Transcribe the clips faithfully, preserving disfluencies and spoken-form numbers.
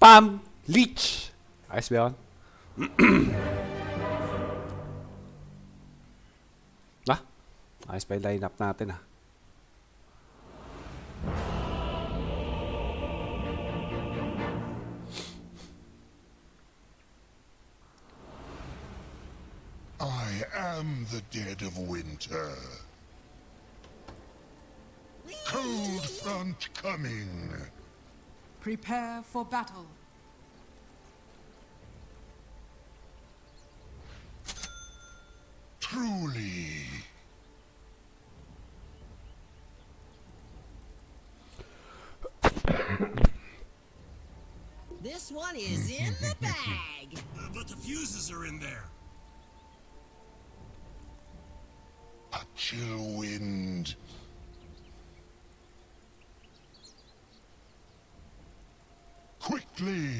Pam Leach. Ayos ba yun? Ah, ayos pa yung line up natin ah. I am the dead of winter. Cold front coming. Prepare for battle. Truly. This one is in the bag. Uh, but the fuses are in there. A chill wind. Quickly.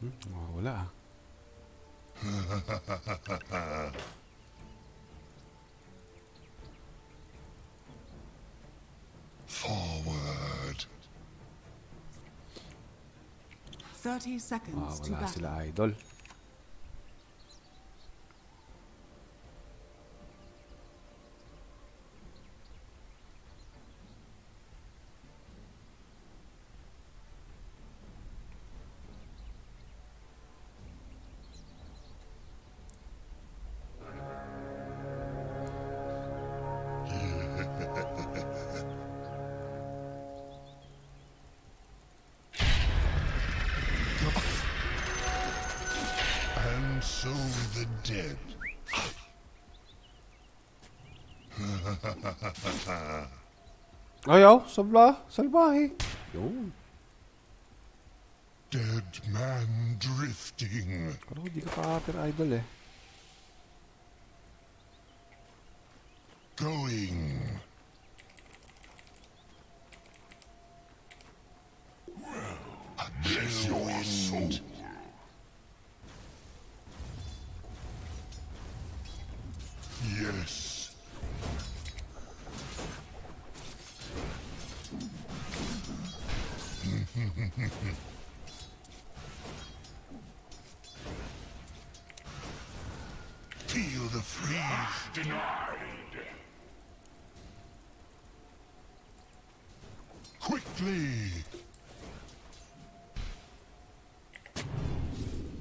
Hmm, wala. Forward. Thirty seconds to battle. Wala sila, idol. Ayaw, sabla, salbahe. Yun. Dead man drifting. Pero hindi ka pa-hater idol eh. Going. A chill wind. Yes. Feel the freeze. Denied. Quickly.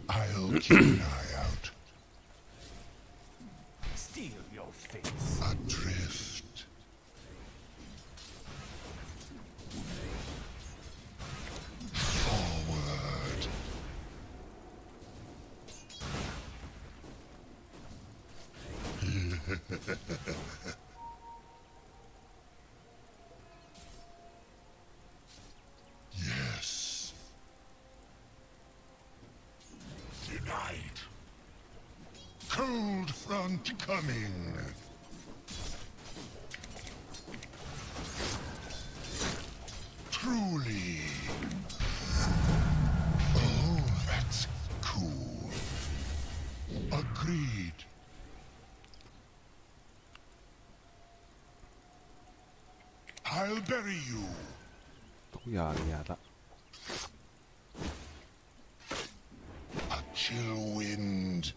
I'll keep an eye out. Steal your face. Adrift. Yes. Denied. Cold front coming. Truly. Oh, that's cool. Agreed. I'll bury you. Yeah, yeah, that. A chill wind.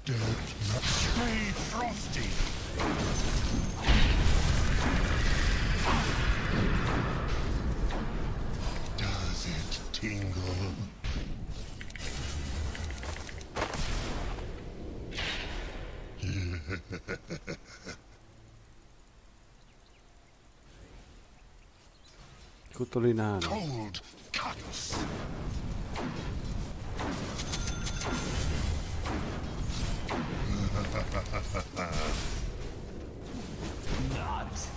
Dead not stay frosty. Does it tingle? Cold cuts. Not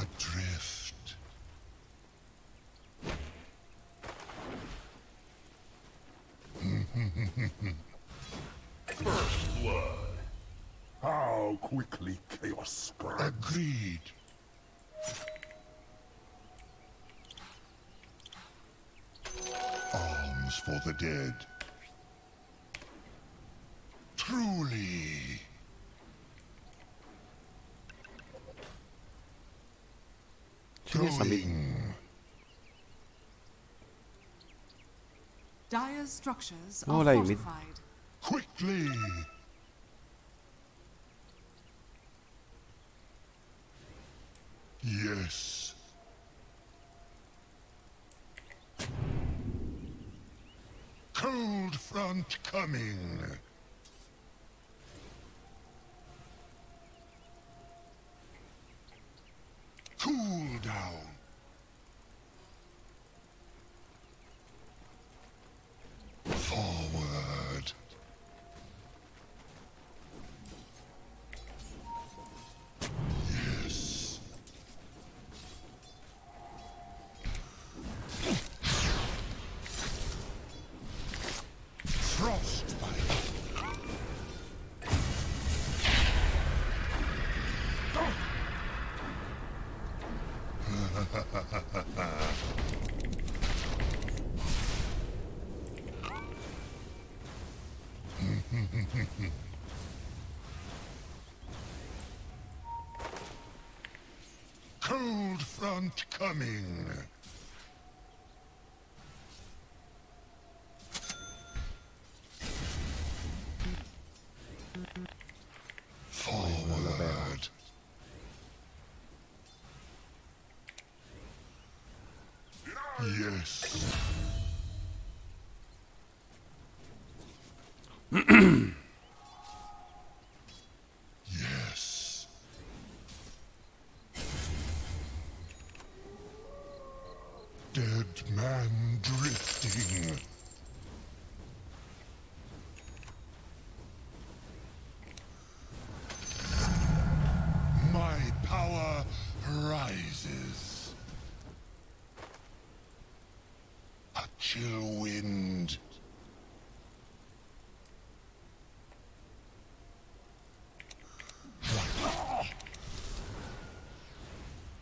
adrift. First blood. How quickly chaos spreads. Agreed. Arms for the dead. truly. Throwing. Dire structures are fortified. Quickly. Yes. Cold front coming. Cool down. Forward. Yes. Frostbite. Cold front coming. Forward. Yes. Yes. Dead man drifting. My power rises. Chill wind.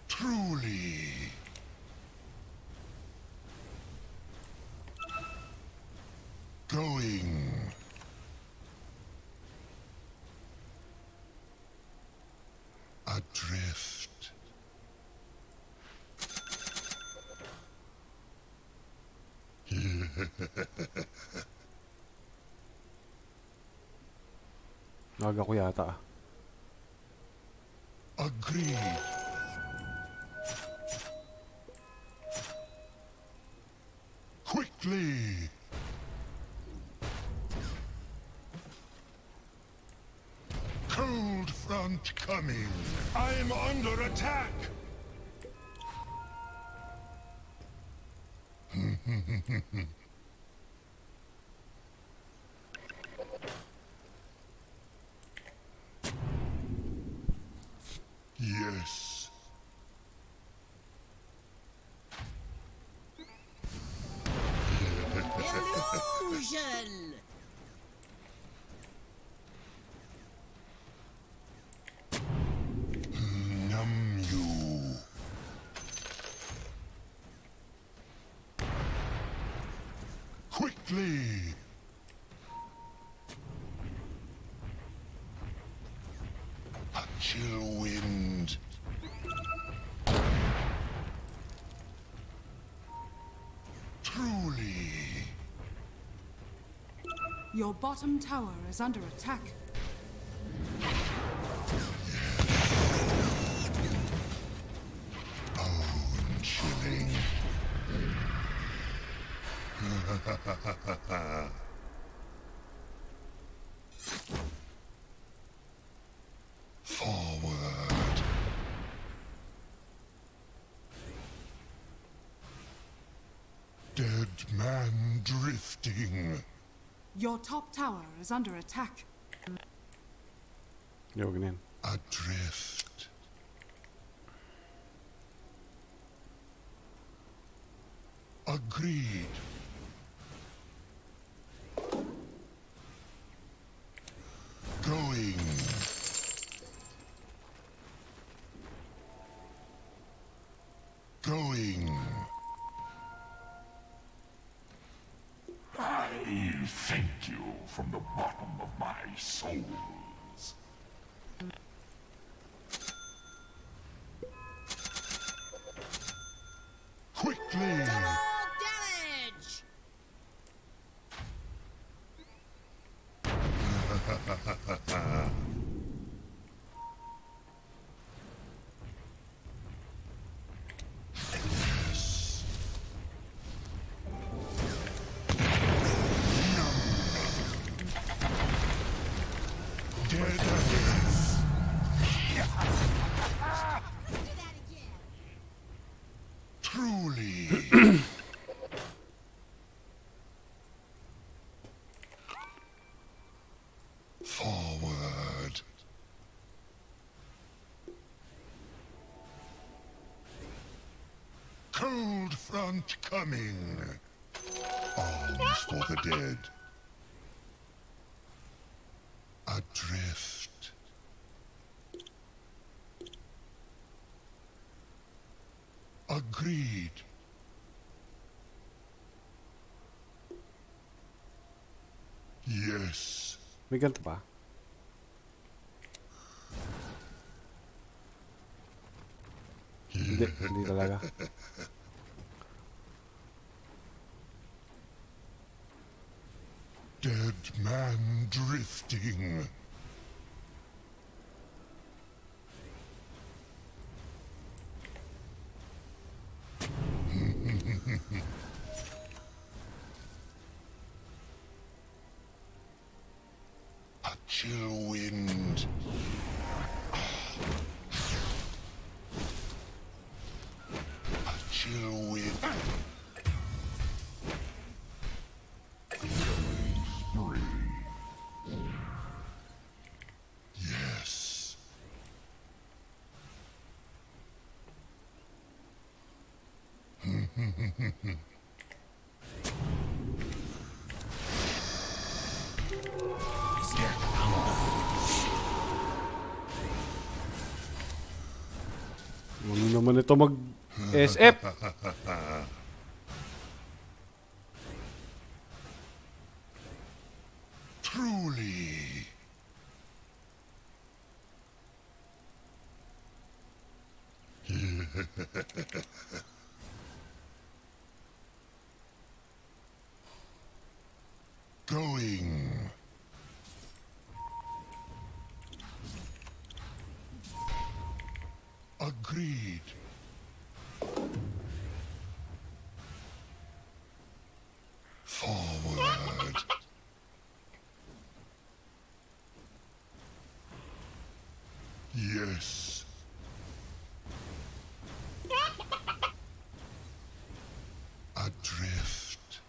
Truly. Going. Adrift. Naga ko yata. Agree. Quickly. Cold front coming. I'm under attack. Yes. Illusion. Numb you. Quickly. A chill wind. Truly. Your bottom tower is under attack. Oh, chilling. Dead man drifting. Your top tower is under attack. Jorgen. Adrift. Agreed. Going. Going. Thank you for from the bottom of my soul. Quickly! Double damage! Forward. Cold front coming. Arms for the dead. Adrift. Agreed. Yes. We got the bar. Hindi, hindi talaga. Dead man drifting. A chill wind. A chill wind. Yes. Huwag naman ito mag-S F. Truly. Going. Agreed. Forward. Yes. Adrift.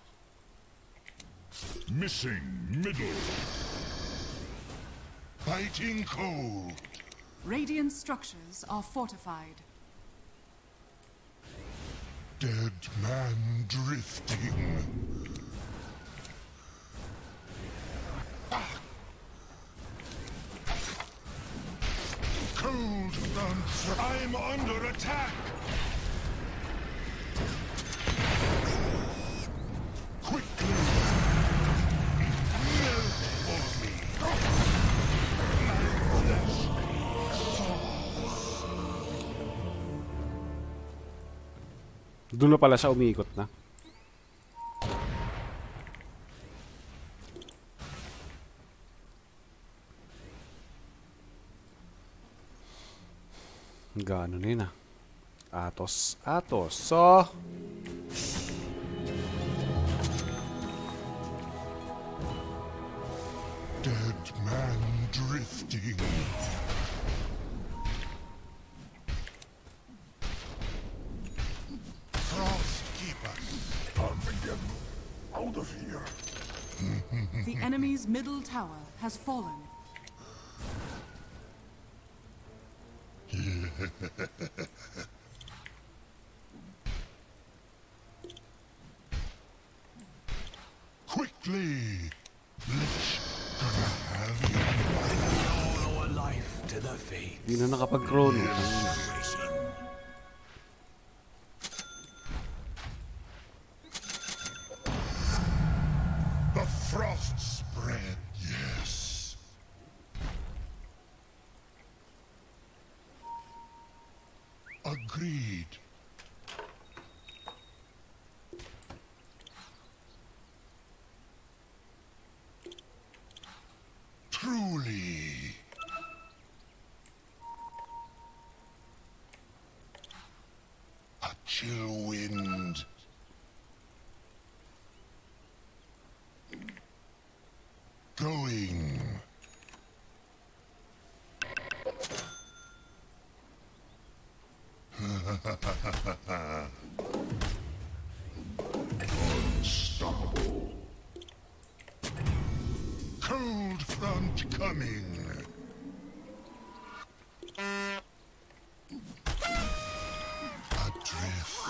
Missing middle. Biting cold. Radiant structures are fortified. Dead man drifting. Ah. Cold front. I'm under attack. Doon na pala siya umiikot na. Gano'n yun ah. Atos, atos. So... Dead man drifting. Out of here. The enemy's middle tower has fallen. Quickly, Lich, gonna have you. Our life to the fate. Di na nakapag-grow. Frost spread. Agreed. Truly. A chill wind. Going. Unstoppable. Cold front coming. Adrift.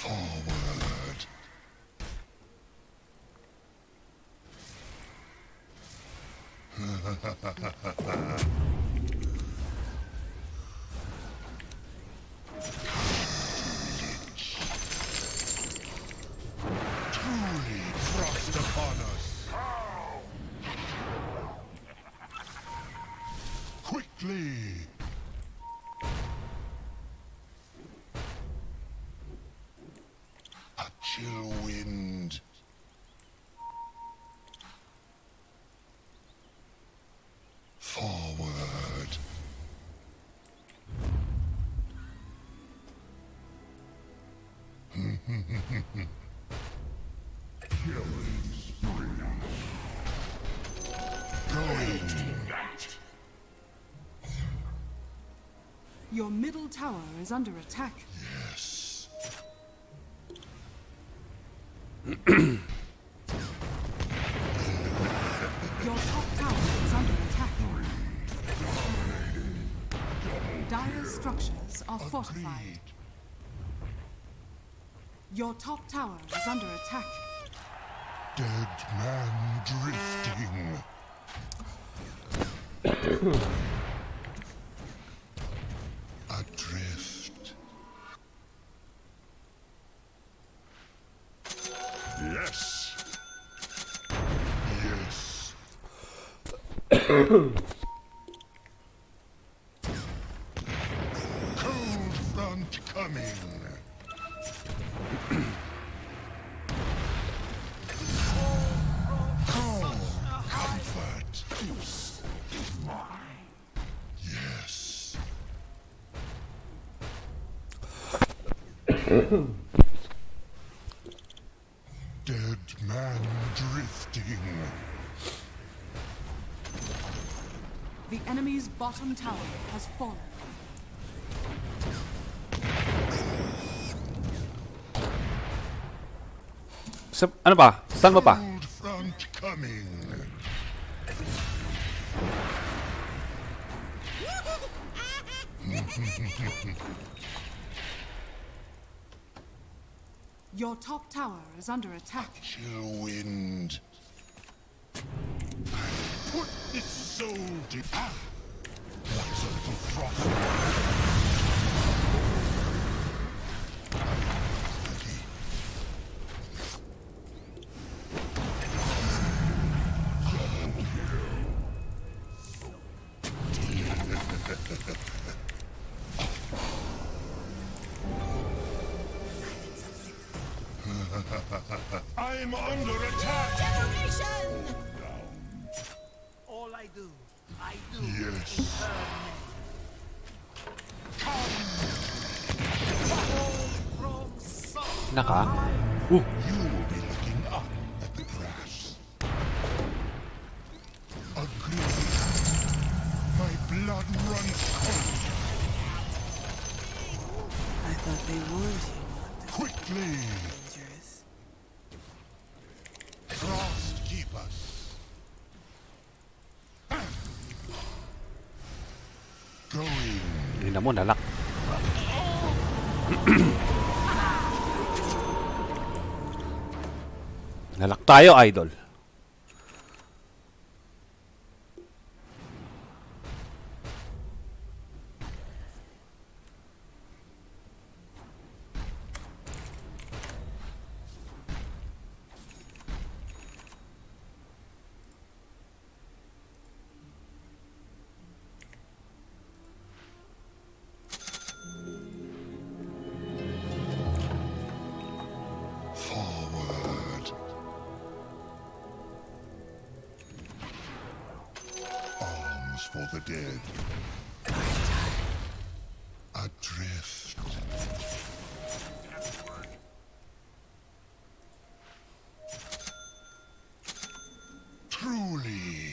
Fun! Truly thrust upon us. Quickly. A chill wind. Forward. Killing spree. Going. Your middle tower is under attack. Yes. Your top tower is under attack. Dire structures are Agreed. fortified. Your top tower is under attack. Dead man drifting. Adrift. Yes. Yes. Cold front coming. Yes. Dead man drifting. The enemy's bottom tower has fallen. Sa ano ba? Saan ba ba? Your top tower is under attack. A chill wind. Put this soul to ah. What's a little froth. I'm under attack. Generation. All I do, I do. Yes. Naka. You will be looking up at the crash. Agreed. My blood runs cold. I thought they would. Quickly. Hindi naman nalak. Nalak tayo, idol. for the dead. Adrift. Truly.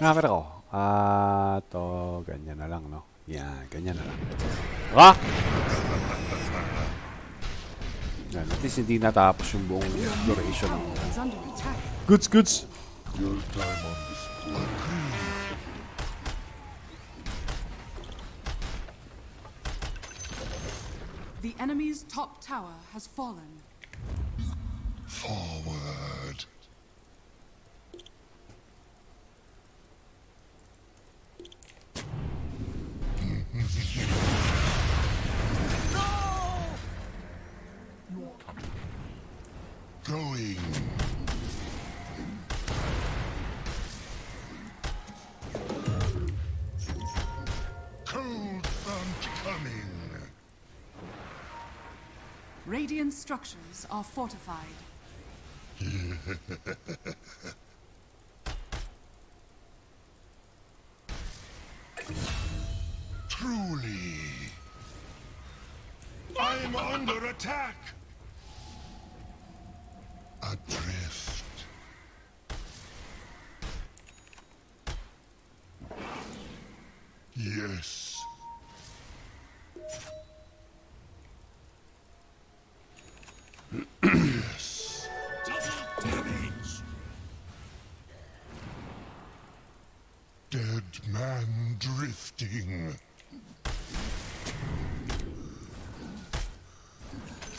Ah, pero ako. Ah, to ganyan na lang, no? Yan, ganyan na lang. Ah! Yan, at least hindi natapos yung buong exploration ng... Goods, goods! The enemy's top tower has fallen. Forward. Going. Cold front coming. Radiant structures are fortified. Truly. I'm under attack. Adrift. Yes. Yes. Double damage. Dead man drifting.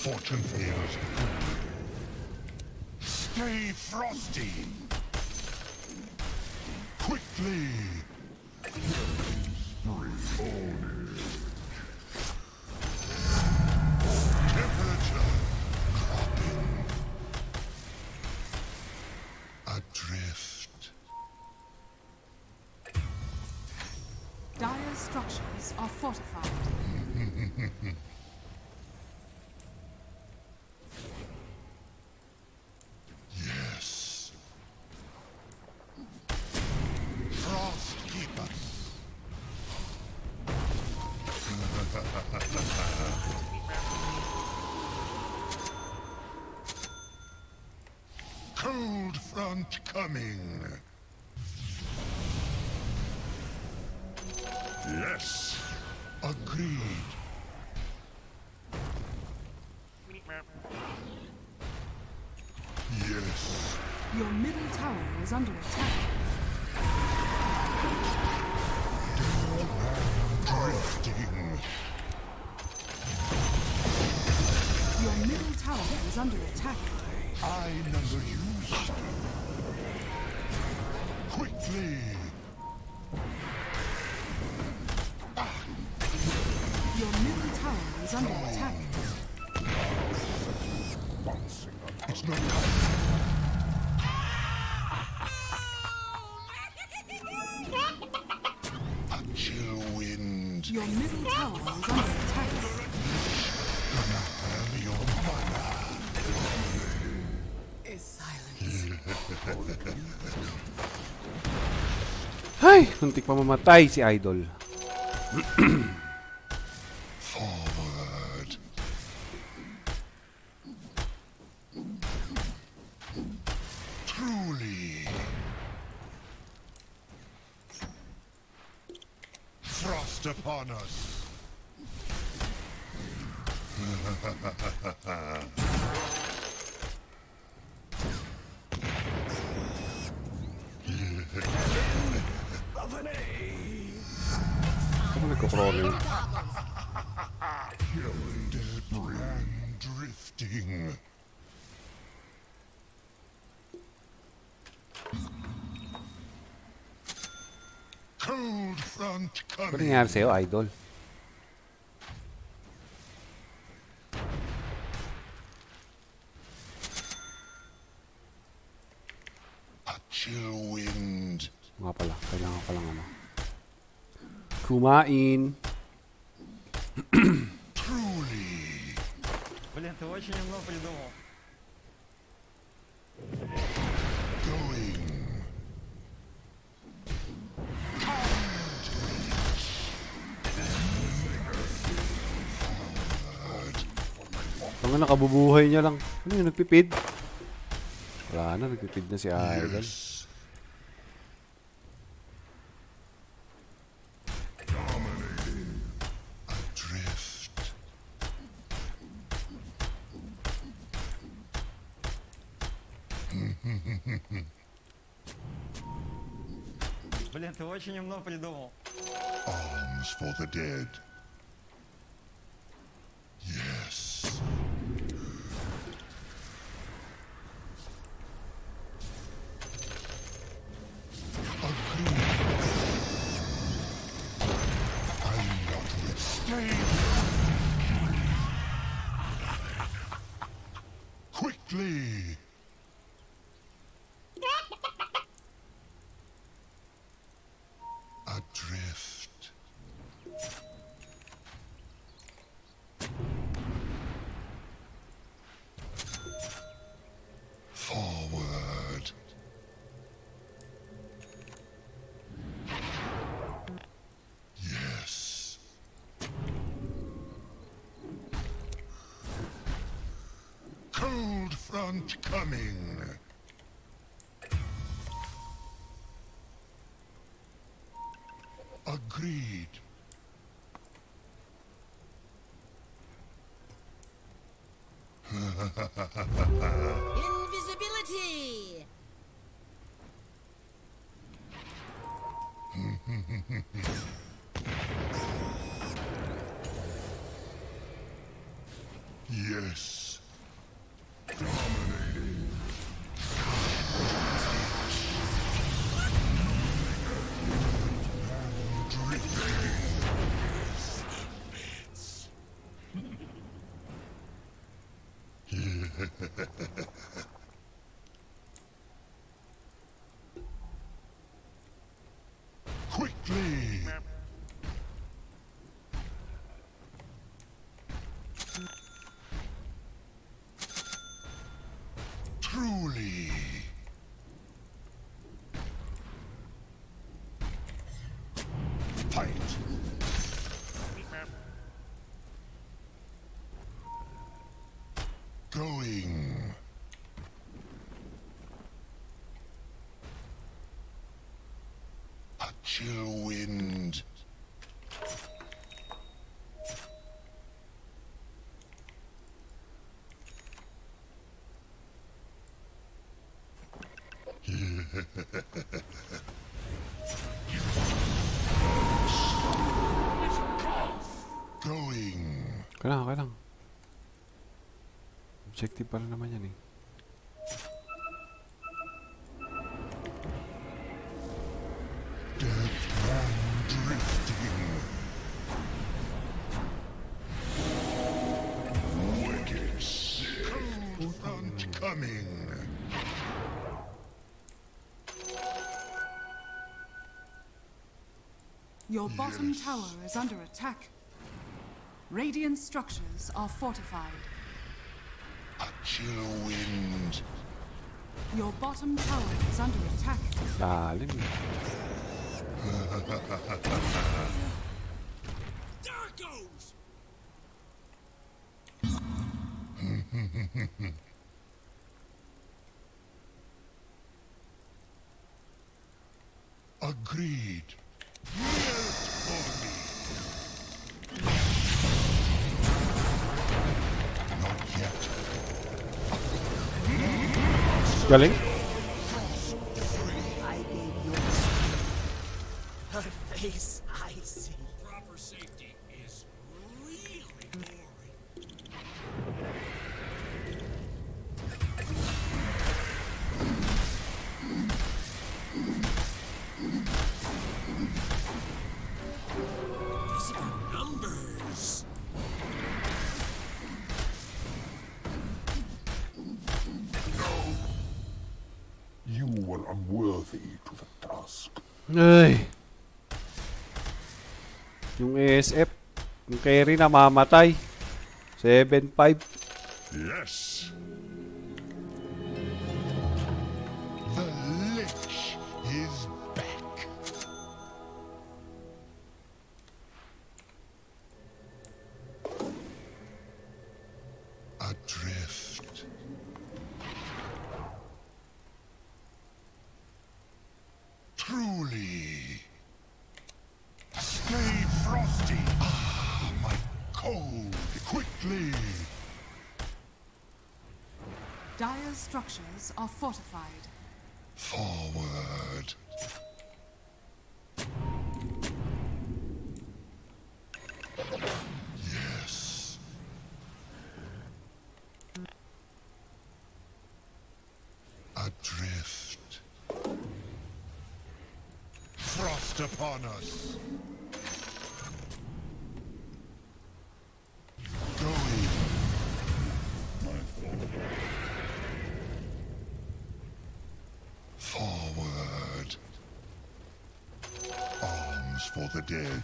Fortune fails. Stay frosty! Quickly! Temperature dropping. Adrift. Dire structures are fortified. Cold front coming. Yes. Agreed. Yes. Your middle tower is under attack. Drifting. Your middle tower is under attack. I number you. Quickly. Ah. Your middle tower is under oh. attack. It's not time. A chill wind. Your middle tower is under attack. Gonna have your mana. Is silence. Ay, muntik pa mamatay si Idol. Forward. Truly. Thrust upon us. Problem. Dead man drifting. Cold front coming. Ano nangyari sa'yo, Idol? A chill wind. Nga pala, kailangan ko lang ano. Kumain. Truly. очень умно придумал. Ang nakabubuhay niya lang. Ano yung nagpipid? Wala na, nagpipid na si Iron. Блин, ты очень умно придумал. Arms for the dead. Yes. Quickly. Adrift. Forward. Yes. Cold front coming. Agreed. Invisibility. Yes. Dominating. Quickly. Truly. Fight. Going. A chill wind. Going. Okay lang, okay lang. Objective para naman yan eh. Dead man drifting. Wicked sick. Cold front coming. Your bottom yes. tower is under attack. Radiant structures are fortified. A chill wind. Your bottom tower is under attack. Darling. There it goes. Agreed. Galing? I gave you her face. I see. Proper safety is really boring. These are numbers. You were unworthy to the task. Ay. Yung A S F, yung carry na mamatay. seven five. Yes. The Lich is back. Adrift. Truly. Stay frosty. Ah, my cold. Quickly. Dire structures are fortified. Forward. Yes. Adrift. Frost upon us. For the dead.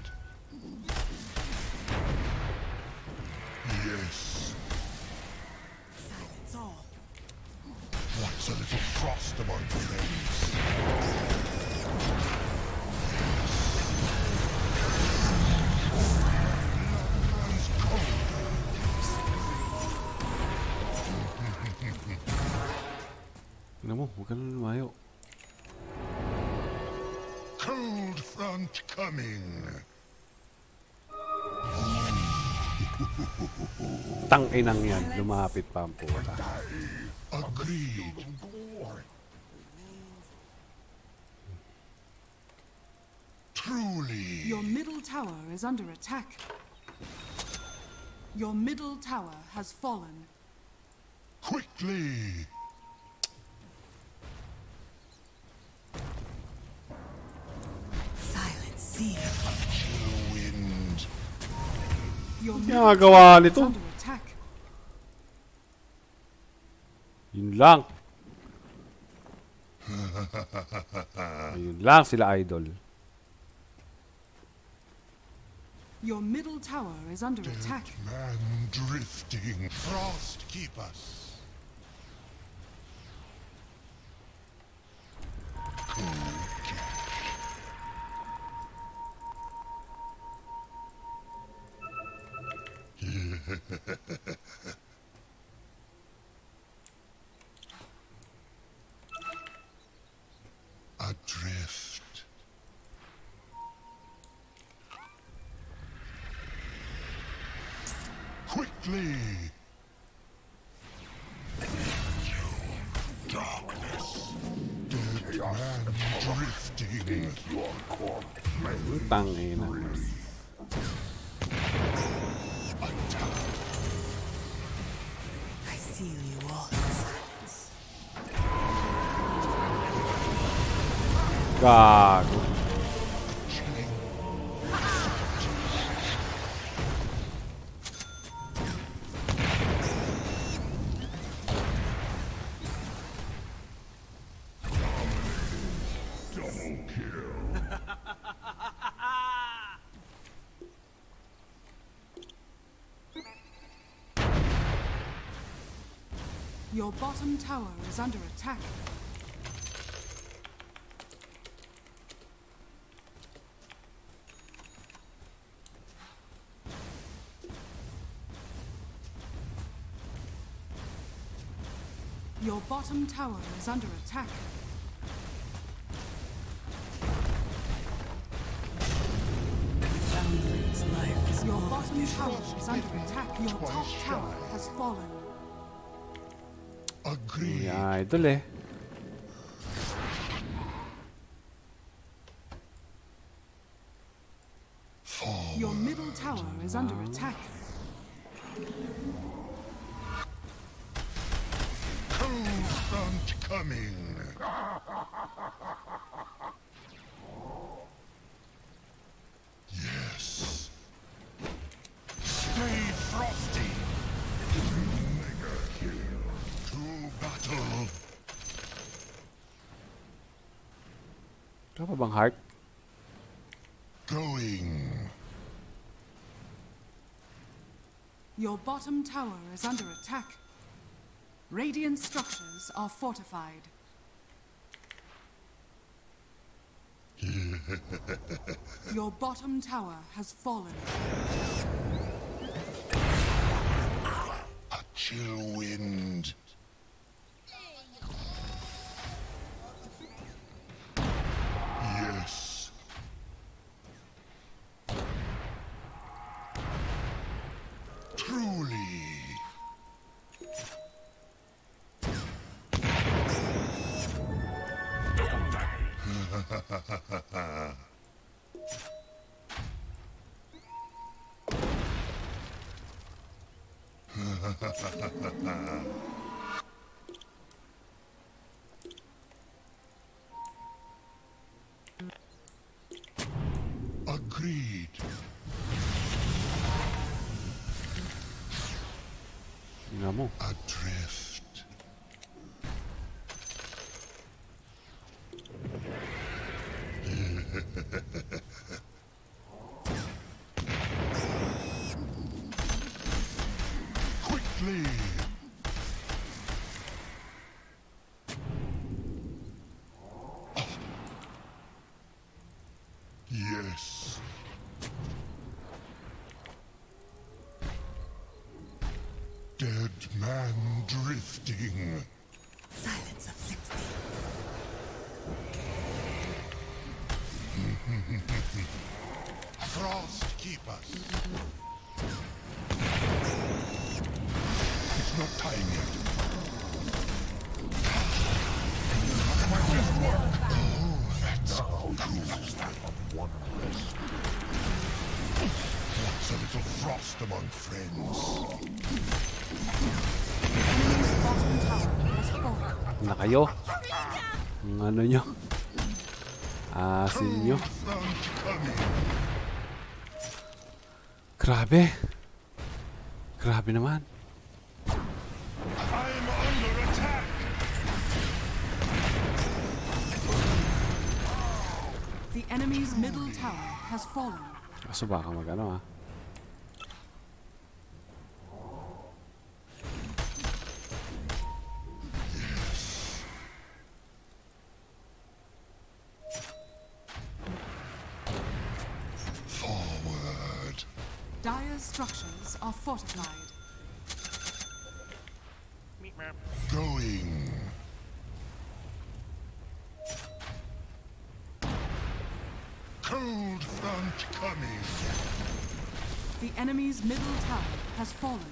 Yes. Silence all. What's a little frost among graves? Yes. Cold. Naman, huwag ka na lumayo. Cold front coming. Tang-inang yan, lumapit pa ang puta. Agreed. Truly. Your middle tower is under attack. Your middle tower has fallen. Quickly. Nagawa nito. Yun lang. Yun lang sila idol. Your middle tower is under attack. Man drifting. Frost keep us. Adrift. Quickly. You darkness. Dead man drifting. Your corpse. God. Double kill. Your bottom tower is under attack. Your bottom tower is under attack. Your bottom tower is under attack. Your top tower has fallen. Agreed. Yeah, idol eh. Your middle tower is under attack. Coming. Yes. Stay frosty. Mega kill. To battle. Drop a bang heart. Going. Your bottom tower is under attack. Radiant structures are fortified. Your bottom tower has fallen. A chill wind. Yes. Truly. Agreed. Adrift. Quickly. Yes. Dead man drifting. Silence afflicts me. Frost keep us. It's not time yet. How can I just work? Oh, that's cool. One rest. What's a little frost among friends? Na kayo? Ang ano nyo? Asin nyo? Grabe! Grabe naman! The enemy's middle tower has fallen. Kaso baka magano ah. Forward. Dire structures are fortified. Going. Cold front coming. The enemy's middle tower has fallen.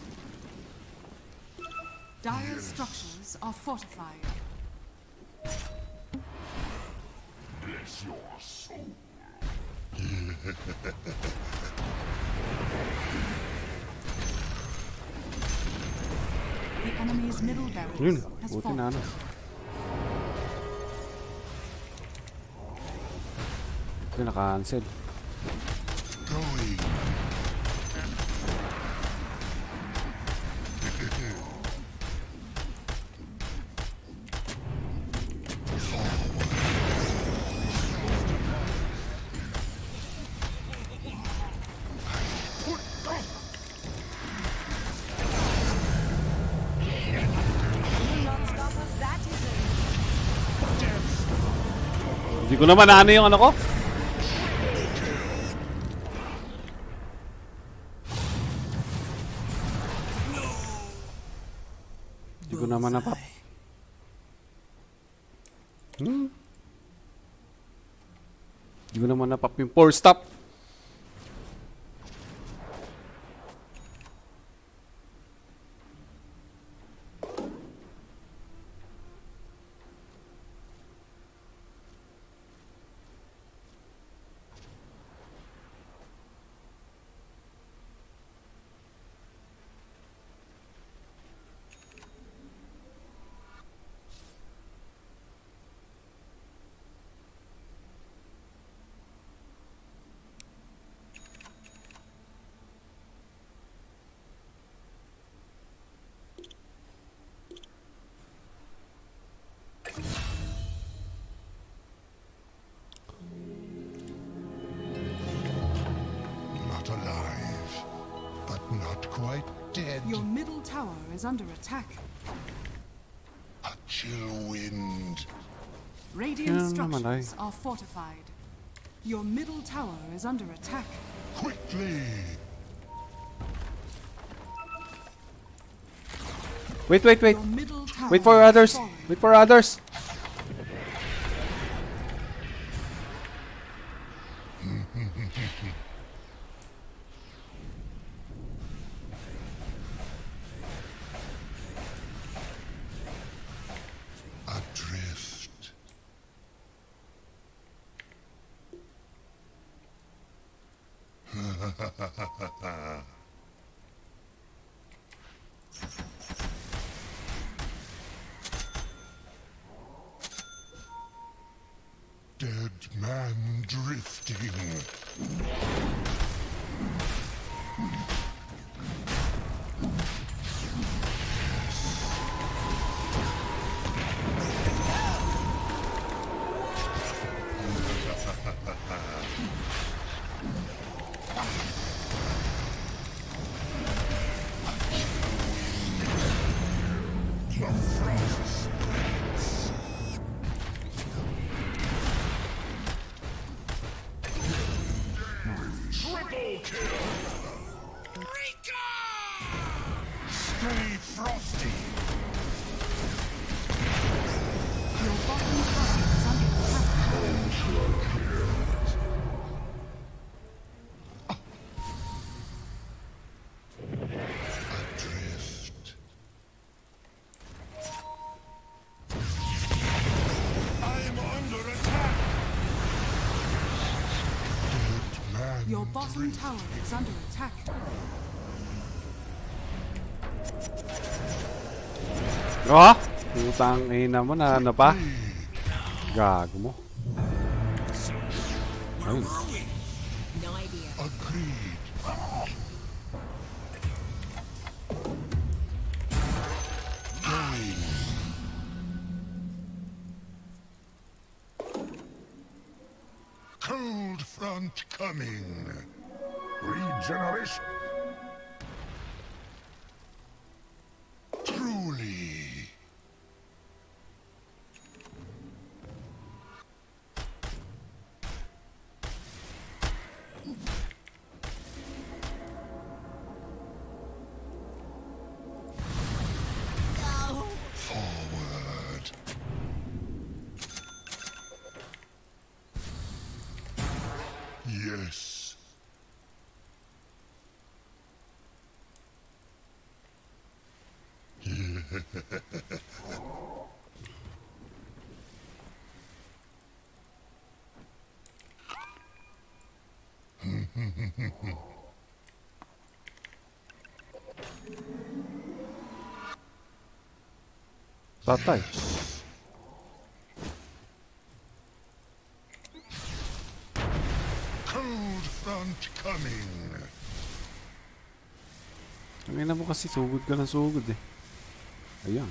Dire yes. structures are fortified. Bless your soul. The enemy's middle barracks has fallen. Naka-cancel. Hindi ko naman ano yung ano ko. Naman napap. Hmm? Hindi ko naman napap yung four stop. Quite dead. Your middle tower is under attack. chill wind. Radiant yeah, structures are fortified. Your middle tower is under attack. Quickly! Wait, wait, wait! Wait for others! Wait for others! Your bottom tower is under attack. Oh, utang ina mo na ano pa? Gago mo. Ayun. Coming. Regeneration. Truly. Patay. Cold front coming. Ngayon na mo kasi sugod ka ng sugod eh. Ayan.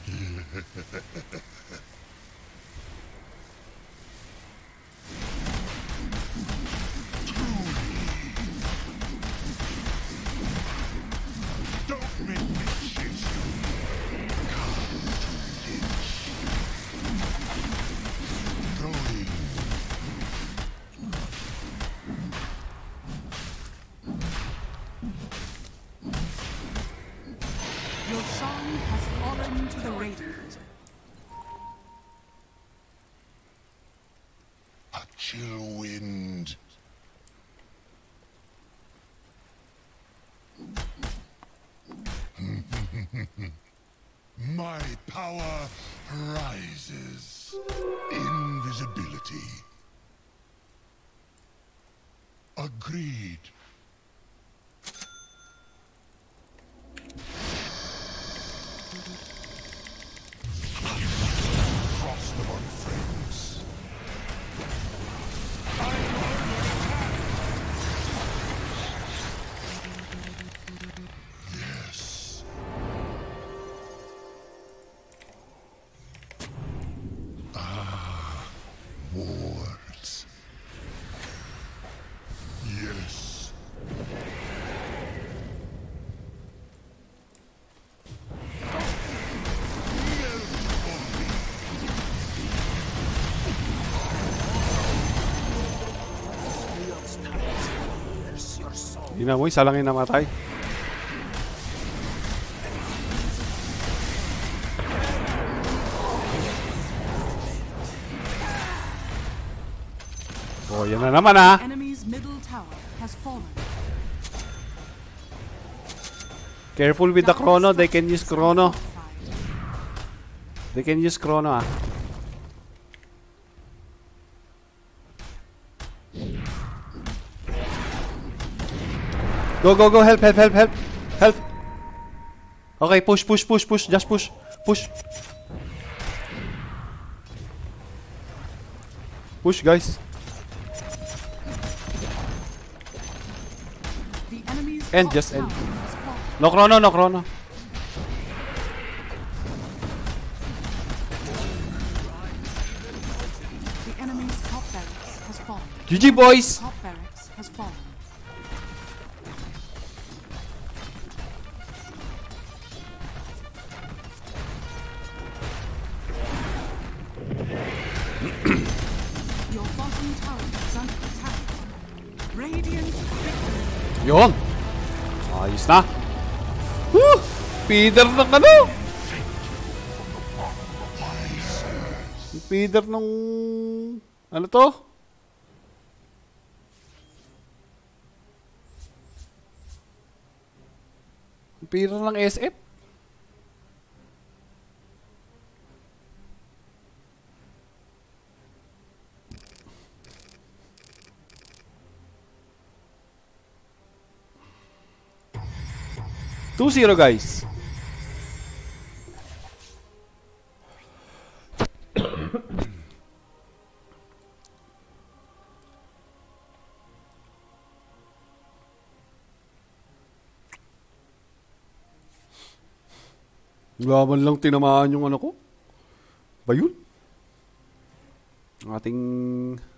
Hindi na mo, isa lang yung namatay. Oh, yan na naman ah. Careful with the chrono, they can use chrono. They can use chrono ah. Go, go, go! Help, help, help, help! Help! Okay, push, push, push, push! Just push! Push! Push, guys! End, just end! No chrono, no chrono! G G, boys! Yun! Ayos na! Woo! Feeder ng ano! Feeder ng... Ano to? Feeder ng S F? two zero, guys. Laban lang tinamaan yung ano ko. Ba yun? Ating...